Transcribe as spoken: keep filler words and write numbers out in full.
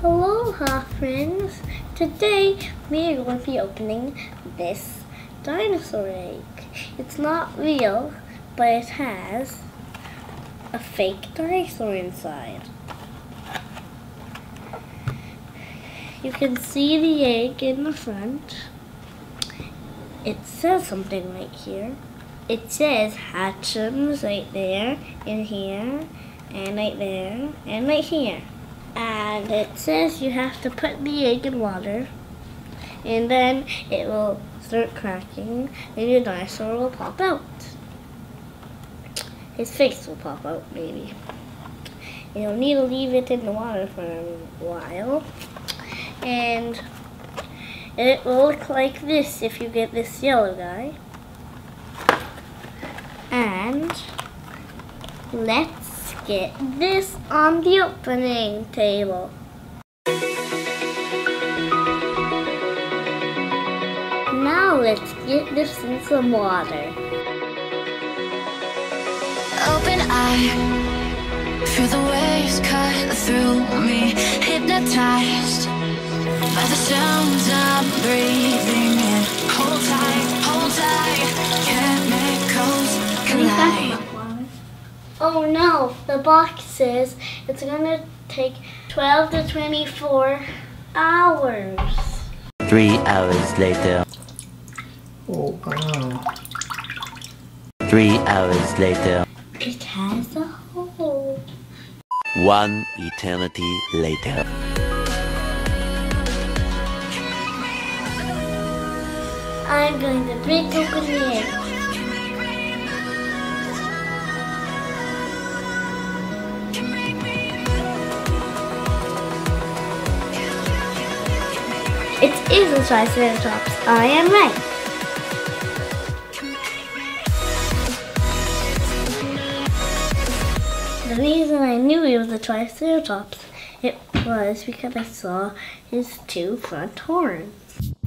Aloha friends! Today we are going to be opening this dinosaur egg. It's not real, but it has a fake dinosaur inside. You can see the egg in the front. It says something right here. It says Hatch Ems right there, in here, and right there, and right here. And it says you have to put the egg in water, and then it will start cracking, and your dinosaur will pop out. His face will pop out, maybe. And you'll need to leave it in the water for a while. And it will look like this if you get this yellow guy. And let's get this on the opening table. Now let's get this in some water. Open eye, feel the waves cut through me, hypnotized by the sounds I'm breathing in. Hold tight, hold tight, chemicals collide. Oh no, the box says it's gonna take twelve to twenty-four hours. Three hours later. Oh wow. Three hours later. It has a hole. One eternity later. I'm going to break open the egg. It is a triceratops. I am right. The reason I knew he was a triceratops, it was because I saw his two front horns.